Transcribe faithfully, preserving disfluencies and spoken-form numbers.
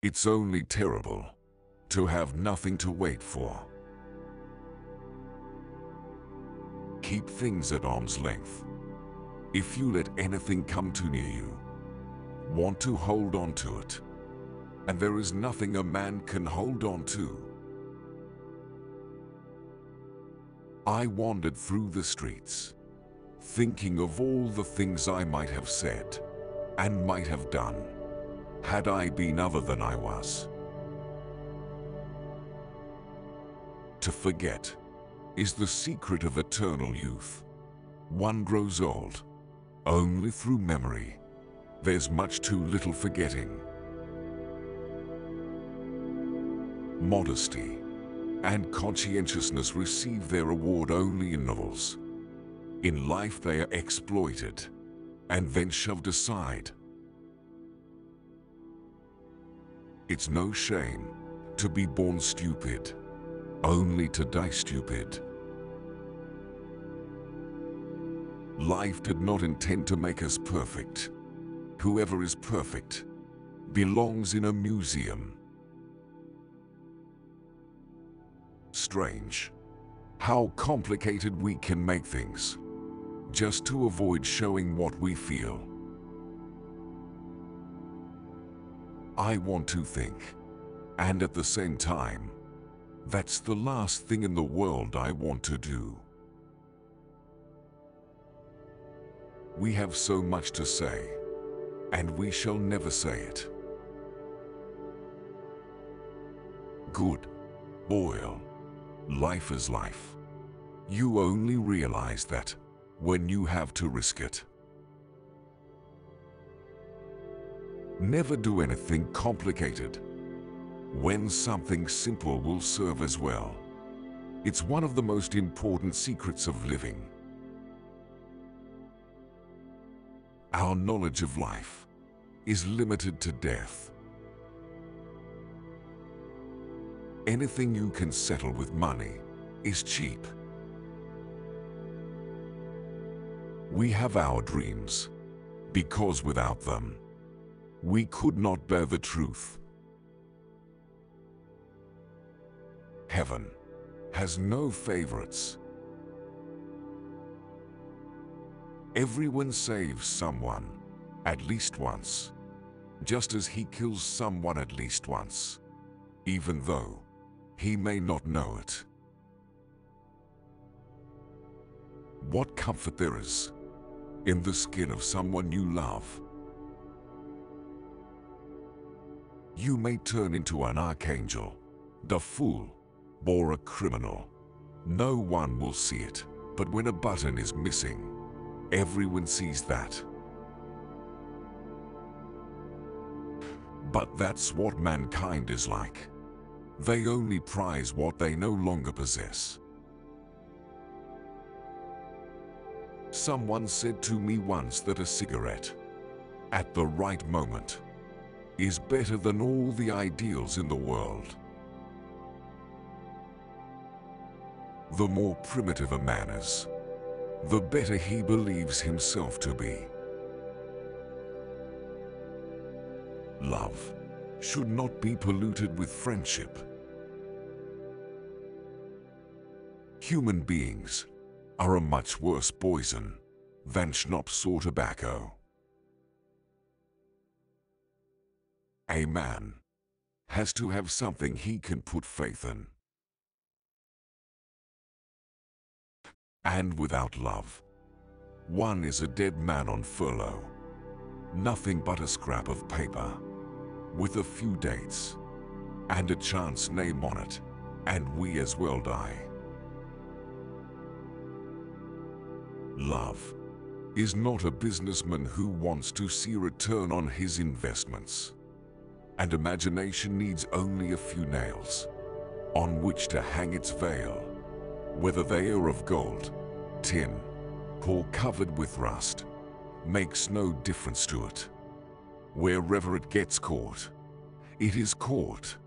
It's only terrible to have nothing to wait for. Keep things at arm's length. If you let anything come too near you, want to hold on to it, and there is nothing a man can hold on to. I wandered through the streets, thinking of all the things I might have said and might have done, had I been other than I was. To forget is the secret of eternal youth. One grows old only through memory. There's much too little forgetting. Modesty and conscientiousness receive their reward only in novels. In life they are exploited and then shoved aside. It's no shame to be born stupid, only to die stupid. Life did not intend to make us perfect. Whoever is perfect belongs in a museum. Strange how complicated we can make things just to avoid showing what we feel. I want to think, and at the same time, that's the last thing in the world I want to do. We have so much to say, and we shall never say it. Good, boil. Life is life. You only realize that when you have to risk it. Never do anything complicated when something simple will serve as well. It's one of the most important secrets of living. Our knowledge of life is limited to death. Anything you can settle with money is cheap. We have our dreams, because without them, we could not bear the truth. Heaven has no favorites. Everyone saves someone at least once, just as he kills someone at least once, even though he may not know it. What comfort there is in the skin of someone you love. You may turn into an archangel, the fool, or a criminal. No one will see it, but when a button is missing, everyone sees that. But that's what mankind is like. They only prize what they no longer possess. Someone said to me once that a cigarette, at the right moment, is better than all the ideals in the world. The more primitive a man is, the better he believes himself to be. Love should not be polluted with friendship. Human beings are a much worse poison than schnapps or tobacco. A man has to have something he can put faith in. And without love, one is a dead man on furlough, nothing but a scrap of paper with a few dates and a chance name on it, and we as well die. Love is not a businessman who wants to see a return on his investments, and imagination needs only a few nails on which to hang its veil, whether they are of gold, tin, or covered with rust, makes no difference to it. Wherever it gets caught, it is caught.